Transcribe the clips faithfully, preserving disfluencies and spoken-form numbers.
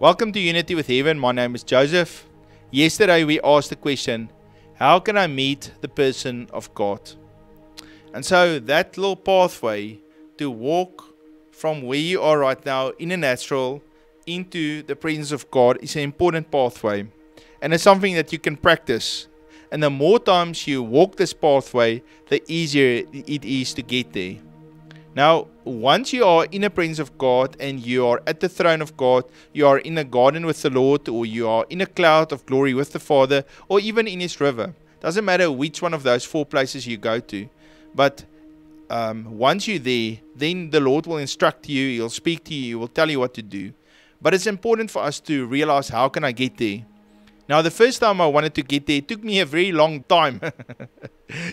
Welcome to Unity with Heaven. My name is Joseph. Yesterday we asked the question, how can I meet the person of God? And so that little pathway to walk from where you are right now in the natural into the presence of God is an important pathway. And it's something that you can practice. And the more times you walk this pathway, the easier it is to get there. Now, once you are in the presence of God and you are at the throne of God, you are in a garden with the Lord, or you are in a cloud of glory with the Father, or even in His river. Doesn't matter which one of those four places you go to. But um, once you're there, then the Lord will instruct you, He'll speak to you, He will tell you what to do. But it's important for us to realize, how can I get there? Now, the first time I wanted to get there, it took me a very long time.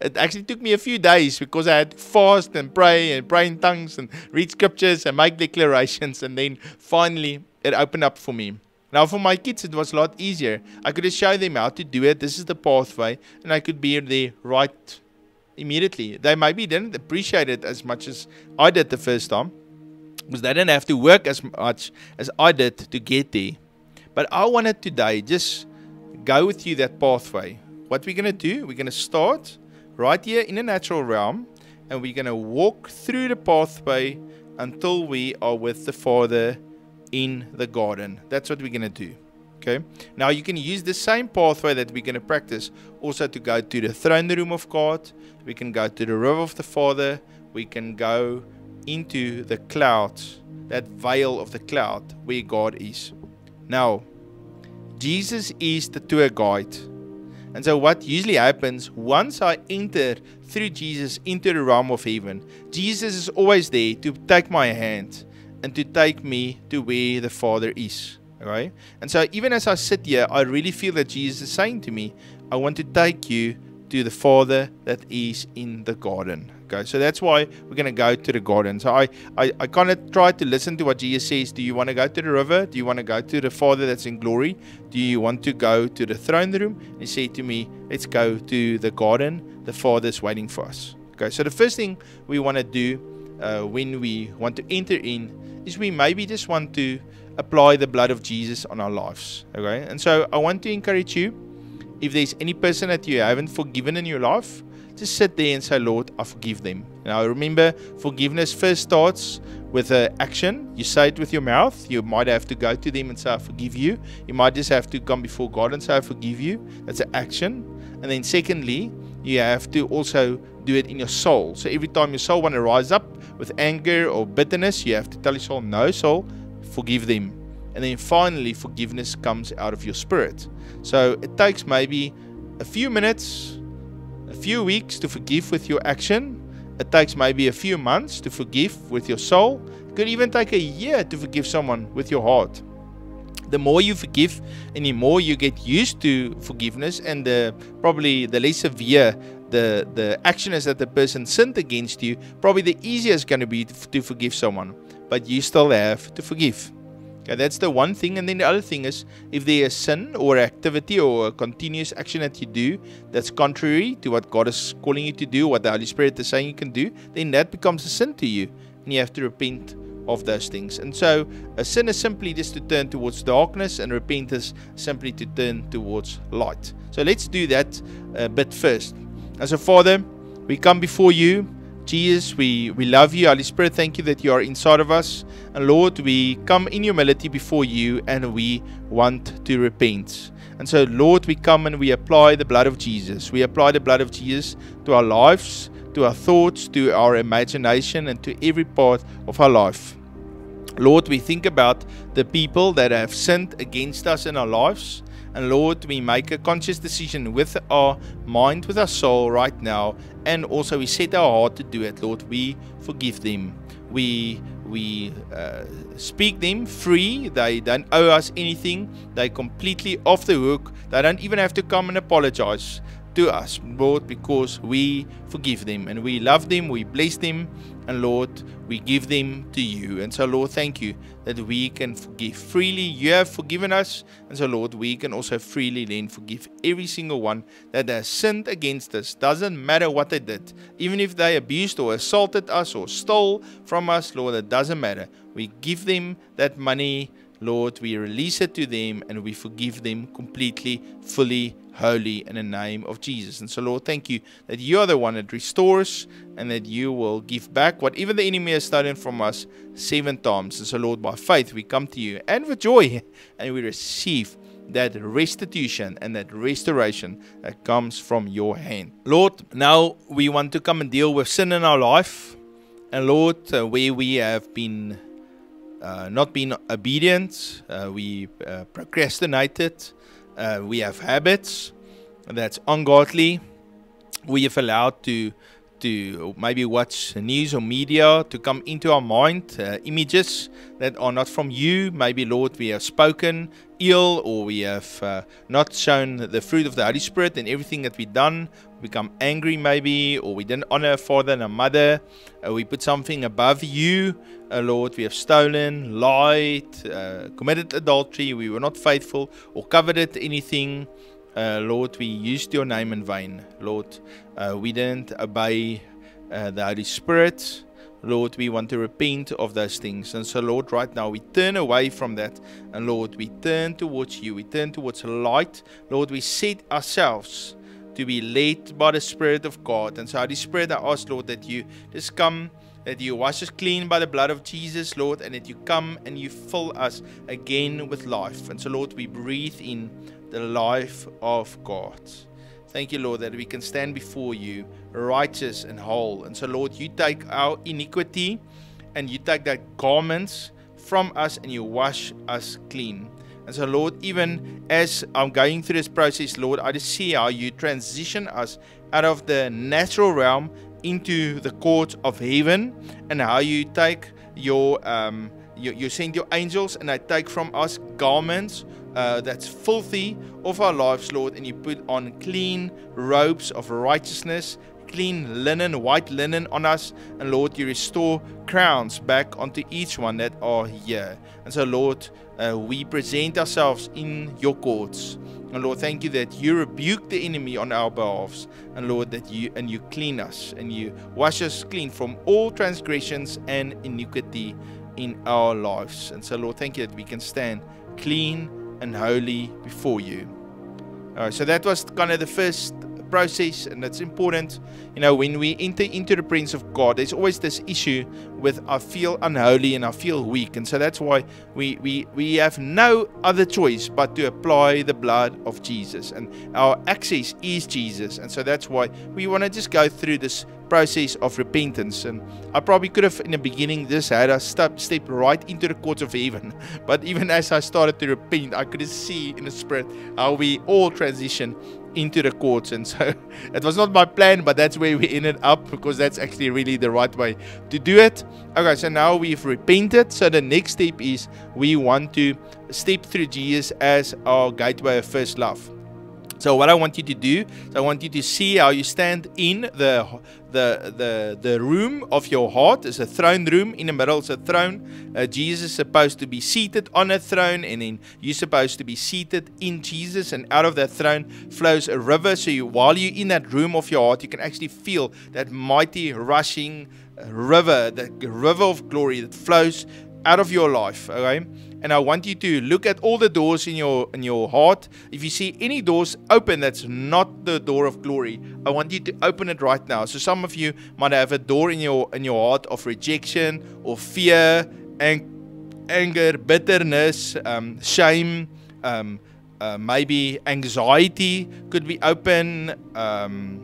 It actually took me a few days because I had to fast and pray and pray in tongues and read scriptures and make declarations. And then finally, it opened up for me. Now, for my kids, it was a lot easier. I could just show them how to do it. This is the pathway. And I could be there right immediately. They maybe didn't appreciate it as much as I did the first time, because they didn't have to work as much as I did to get there. But I wanted today just go with you that pathway. What we're going to do, we're going to start right here in the natural realm, and we're going to walk through the pathway until we are with the Father in the garden. That's what we're going to do. Okay. Now you can use the same pathway that we're going to practice also to go to the throne room of God. We can go to the river of the Father. We can go into the cloud, that veil of the cloud where God is. Now, Jesus is the tour guide. And so what usually happens, once I enter through Jesus into the realm of heaven, Jesus is always there to take my hand and to take me to where the Father is. Okay? And so even as I sit here, I really feel that Jesus is saying to me, I want to take you to the Father that is in the garden. Okay, so that's why we're going to go to the garden. So I, I, I kind of try to listen to what Jesus says. Do you want to go to the river? Do you want to go to the Father that's in glory? Do you want to go to the throne room? He said to me, let's go to the garden. The Father's waiting for us. Okay, so the first thing we want to do uh, when we want to enter in is we maybe just want to apply the blood of Jesus on our lives. Okay, and so I want to encourage you, if there's any person that you haven't forgiven in your life, just sit there and say, Lord, I forgive them. Now, remember, forgiveness first starts with an action. You say it with your mouth. You might have to go to them and say, I forgive you. You might just have to come before God and say, I forgive you. That's an action. And then secondly, you have to also do it in your soul. So every time your soul wants to rise up with anger or bitterness, you have to tell your soul, no, soul, forgive them. And then finally, forgiveness comes out of your spirit. So it takes maybe a few minutes, a few weeks to forgive with your action. It takes maybe a few months to forgive with your soul. It could even take a year to forgive someone with your heart. The more you forgive and the more you get used to forgiveness, and the, probably the less severe the, the action is that the person sinned against you, probably the easier it's going to be to, to forgive someone. But you still have to forgive. Okay, that's the one thing. And then the other thing is, if there is sin or activity or a continuous action that you do that's contrary to what God is calling you to do, what the Holy Spirit is saying you can do, then that becomes a sin to you, and you have to repent of those things. And so a sin is simply just to turn towards darkness, and repent is simply to turn towards light. So let's do that a bit first. And so, Father, we come before you. Jesus, we, we love you. Holy Spirit, thank you that you are inside of us. And Lord, we come in humility before you, and we want to repent. And so, Lord, we come and we apply the blood of Jesus. We apply the blood of Jesus to our lives, to our thoughts, to our imagination, and to every part of our life. Lord, we think about the people that have sinned against us in our lives. And Lord, we make a conscious decision with our mind, with our soul right now. And also we set our heart to do it, Lord. We forgive them. We, we uh, speak them free. They don't owe us anything. They're completely off the hook. They don't even have to come and apologize to us, Lord, because we forgive them. And we love them. We bless them. And Lord, we give them to you. And so, Lord, thank you that we can forgive freely. You have forgiven us. And so, Lord, we can also freely then forgive every single one that has sinned against us. Doesn't matter what they did. Even if they abused or assaulted us or stole from us, Lord, it doesn't matter. We give them that money Lord, we release it to them and we forgive them completely, fully, wholly in the name of Jesus. And so, Lord, thank you that you are the one that restores and that you will give back whatever the enemy has stolen from us seven times. And so, Lord, by faith we come to you and with joy, and we receive that restitution and that restoration that comes from your hand. Lord, now we want to come and deal with sin in our life. And Lord, uh, where we have been Uh, not being obedient, uh, we uh, procrastinated, uh, we have habits that's ungodly, we have allowed to to maybe watch news or media to come into our mind, uh, images that are not from you. Maybe, Lord, we have spoken ill, or we have uh, not shown the fruit of the Holy Spirit, and everything that we've done, we become angry maybe, or we didn't honor a father and a mother, uh, we put something above you, uh, Lord, we have stolen, lied, uh, committed adultery, we were not faithful, or coveted anything. Uh, Lord, we used your name in vain. Lord, uh, we didn't obey uh, the Holy Spirit. Lord, we want to repent of those things. And so, Lord, right now we turn away from that. And Lord, we turn towards you. We turn towards light. Lord, we set ourselves to be led by the Spirit of God. And so, Holy Spirit, I ask, Lord, that you just come, that you wash us clean by the blood of Jesus, Lord, and that you come and you fill us again with life. And so, Lord, we breathe in the life of God. Thank you, Lord, that we can stand before you righteous and whole. And so, Lord, you take our iniquity and you take that garments from us and you wash us clean. And so, Lord, even as I'm going through this process, Lord, I just see how you transition us out of the natural realm into the court of heaven, and how you take your um you, you send your angels and they take from us garments uh, that's filthy of our lives, Lord, and you put on clean robes of righteousness, clean linen, white linen on us. And Lord, you restore crowns back onto each one that are here. And so, Lord, uh, we present ourselves in your courts. And Lord, thank you that you rebuke the enemy on our behalves. And Lord, that you and you clean us and you wash us clean from all transgressions and iniquity in our lives. And so, Lord, thank you that we can stand clean and holy before you. All right, so that was kind of the first process, and that's important. You know, when we enter into the presence of God, there's always this issue with I feel unholy and I feel weak. And so that's why we we we have no other choice but to apply the blood of Jesus, and our access is Jesus. And so that's why we want to just go through this process of repentance. And I probably could have in the beginning just had a step step right into the courts of heaven, but even as I started to repent, I could see in the Spirit how we all transition into the courts. And so it was not my plan, but that's where we ended up, because that's actually really the right way to do it. Okay, so now we've repented. So the next step is we want to step through Jesus as our gateway of first love. So what I want you to do, so I want you to see how you stand in the the the the room of your heart. It's a throne room. In the middle is a throne. Uh, Jesus is supposed to be seated on a throne, and then you're supposed to be seated in Jesus. And out of that throne flows a river. So you, while you're in that room of your heart, you can actually feel that mighty rushing river, that river of glory that flows out of your life. Okay. And I want you to look at all the doors in your in your heart. If you see any doors open that's not the door of glory, I want you to open it right now. So some of you might have a door in your in your heart of rejection, or fear, and anger, bitterness, um, shame, um, uh, maybe anxiety could be open. Um,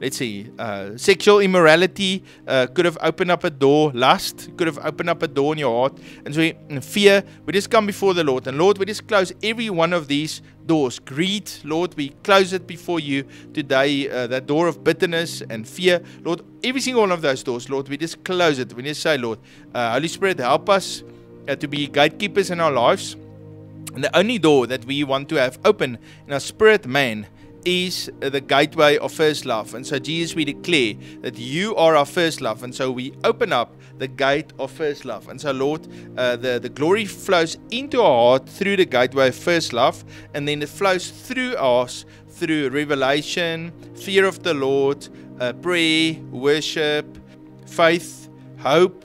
Let's see, uh, sexual immorality uh, could have opened up a door. Lust could have opened up a door in your heart. And so, in fear, we just come before the Lord. And Lord, we just close every one of these doors. Greed, Lord, we close it before you today. Uh, that door of bitterness and fear, Lord, every single one of those doors, Lord, we just close it. We just say, Lord, uh, Holy Spirit, help us uh, to be gatekeepers in our lives. And the only door that we want to have open in our spirit, man, is the gateway of first love. And so, Jesus, we declare that you are our first love. And so we open up the gate of first love. And so, Lord, uh, the, the glory flows into our heart through the gateway of first love, and then it flows through us through revelation, fear of the Lord, uh, prayer, worship, faith, hope,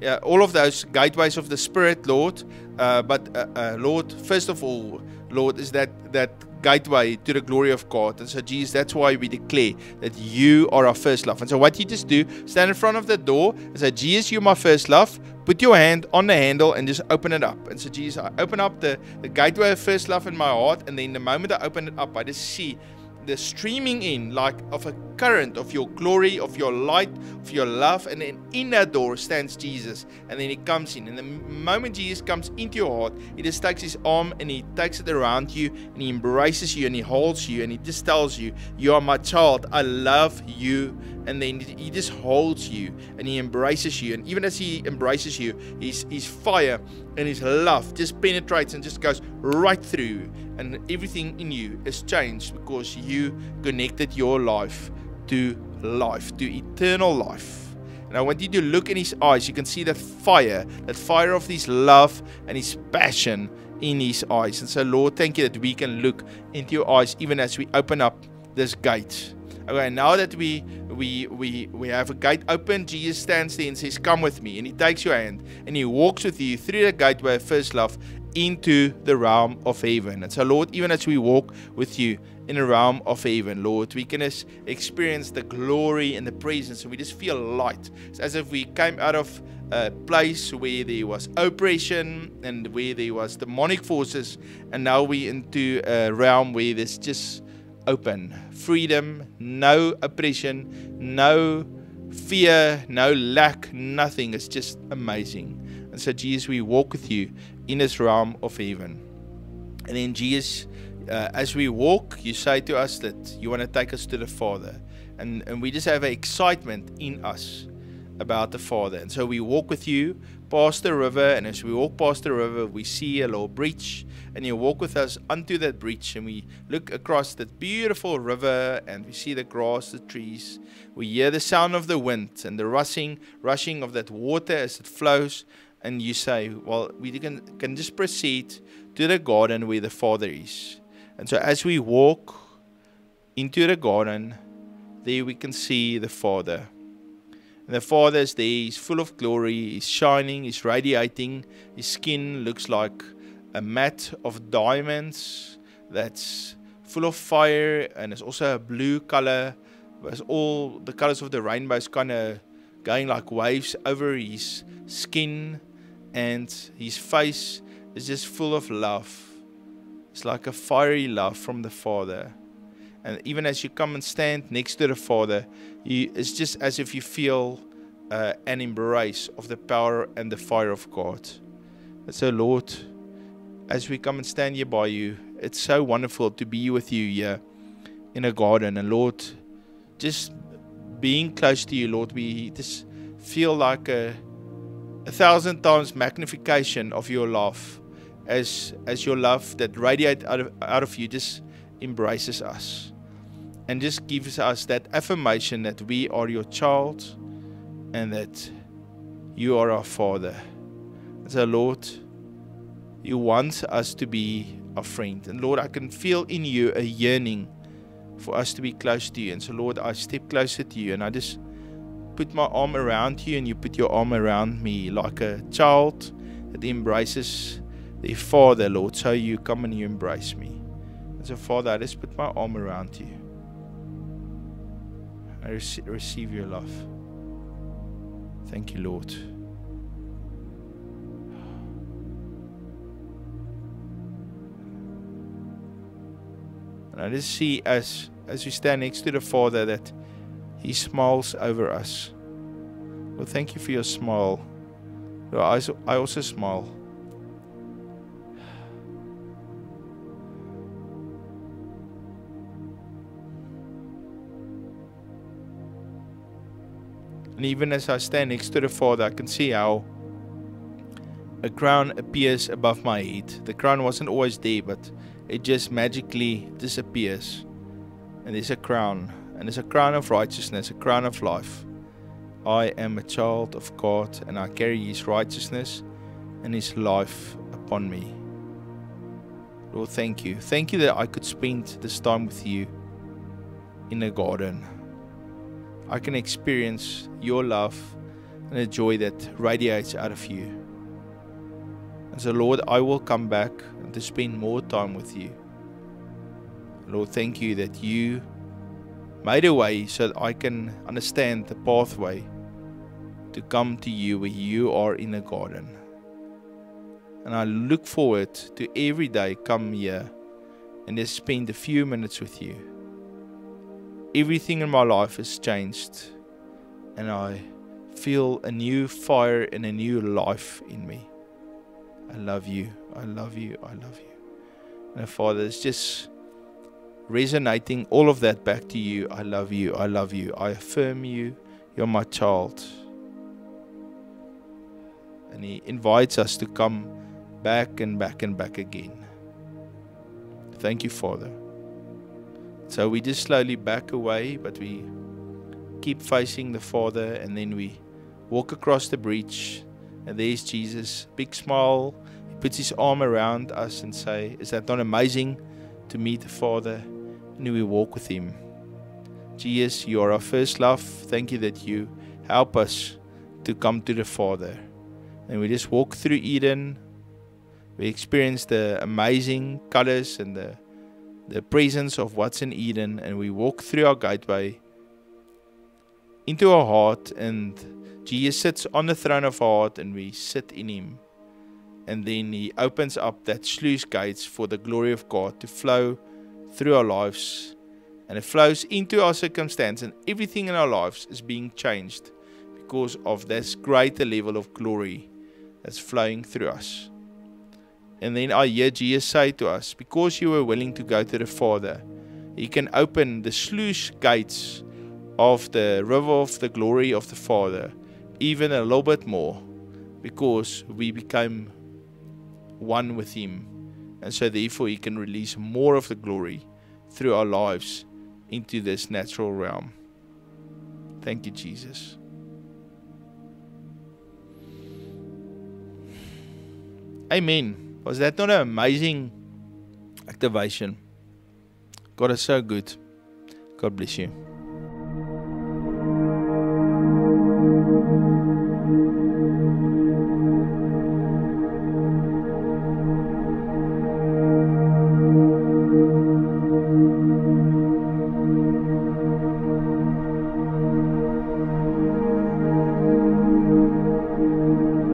yeah, all of those gateways of the Spirit, Lord. Uh, but uh, uh, Lord, first of all, Lord, is that that gateway to the glory of God. And so, Jesus, that's why we declare that you are our first love. And so what you just do, stand in front of the door and say, Jesus, you're my first love. Put your hand on the handle and just open it up. And so, Jesus, I open up the, the gateway of first love in my heart. And then the moment I open it up, I just see the streaming in like of a current of your glory, of your light, of your love. And then in that door stands Jesus, and then he comes in, and the moment Jesus comes into your heart, he just takes his arm and he takes it around you, and he embraces you, and he holds you, and he just tells you, you are my child, I love you. And then he just holds you and he embraces you, and even as he embraces you, his, his fire and his love just penetrates and just goes right through, and everything in you is changed because you connected your life to life, to eternal life. And I want you to look in his eyes. You can see that fire, that fire of his love and his passion in his eyes. And so, Lord, thank you that we can look into your eyes even as we open up this gate. Okay, now that we we we we have a gate open, Jesus stands there and says, come with me. And he takes your hand and he walks with you through the gateway of first love into the realm of heaven. And so, Lord, even as we walk with you in the realm of heaven, Lord, we can experience the glory and the presence, and we just feel light. It's as if we came out of a place where there was oppression and where there was demonic forces, and now we're into a realm where there's just open freedom, no oppression, no fear, no lack, nothing. It's just amazing. And so, Jesus, we walk with you in this realm of heaven. And then, Jesus, uh, as we walk, you say to us that you want to take us to the Father, and and we just have an excitement in us about the Father. And so we walk with you past the river, and as we walk past the river, we see a little breach, and you walk with us unto that breach, and we look across that beautiful river, and we see the grass, the trees, we hear the sound of the wind and the rushing rushing of that water as it flows. And you say, well, we can can just proceed to the garden where the Father is. And so as we walk into the garden, there we can see the Father. And the Father is there, he's full of glory, he's shining, he's radiating, his skin looks like a mat of diamonds that's full of fire, and it's also a blue color, but all the colors of the rainbow is kind of going like waves over his skin, and his face is just full of love. It's like a fiery love from the Father. And even as you come and stand next to the Father, you, it's just as if you feel uh, an embrace of the power and the fire of God. And so, Lord, as we come and stand here by you, it's so wonderful to be with you here in a garden. And Lord, just being close to you, Lord, we just feel like a, a thousand times magnification of your love, as as your love that radiates out of, out of you just embraces us and just gives us that affirmation that we are your child and that you are our Father. And so, Lord, you want us to be a friend. And Lord, I can feel in you a yearning for us to be close to you. And so, Lord, I step closer to you and I just put my arm around you, and you put your arm around me like a child that embraces their father, Lord. So you come and you embrace me. And so, Father, I just put my arm around you. I rec- receive your love. Thank you, Lord. And I just see as, as we stand next to the Father that he smiles over us. Well, thank you for your smile. I also smile. And even as I stand next to the Father, I can see how a crown appears above my head. The crown wasn't always there, but it just magically disappears. And there's a crown. And there's a crown of righteousness, a crown of life. I am a child of God, and I carry his righteousness and his life upon me. Lord, thank you. Thank you that I could spend this time with you in the garden. I can experience your love and the joy that radiates out of you. and so, Lord, I will come back to spend more time with you. Lord, thank you that you made a way so that I can understand the pathway to come to you where you are in the garden. And I look forward to every day come here and just spend a few minutes with you. Everything in my life has changed, and I feel a new fire and a new life in me. I love you, I love you, I love you. And Father, it's just resonating all of that back to you. I love you, I love you, I affirm you, you're my child. And He invites us to come back and back and back again. Thank you, Father. So we just slowly back away, but we keep facing the Father, and then we walk across the bridge, and there's Jesus, big smile. He puts His arm around us and say, is that not amazing to meet the Father? And we walk with Him. Jesus, you are our first love. Thank you that you help us to come to the Father. And we just walk through Eden. We experience the amazing colors and the, the presence of what's in Eden. And we walk through our gateway into our heart. And Jesus sits on the throne of our heart, and we sit in Him. And then He opens up that sluice gates for the glory of God to flow through our lives. And it flows into our circumstance. And everything in our lives is being changed because of this greater level of glory that's flowing through us. And then I hear Jesus say to us, because you were willing to go to the Father, He can open the sluice gates of the river of the glory of the Father even a little bit more, because we became one with Him. And so therefore He can release more of the glory through our lives into this natural realm. Thank you, Jesus. Amen. Was that not an amazing activation? God is so good. God bless you.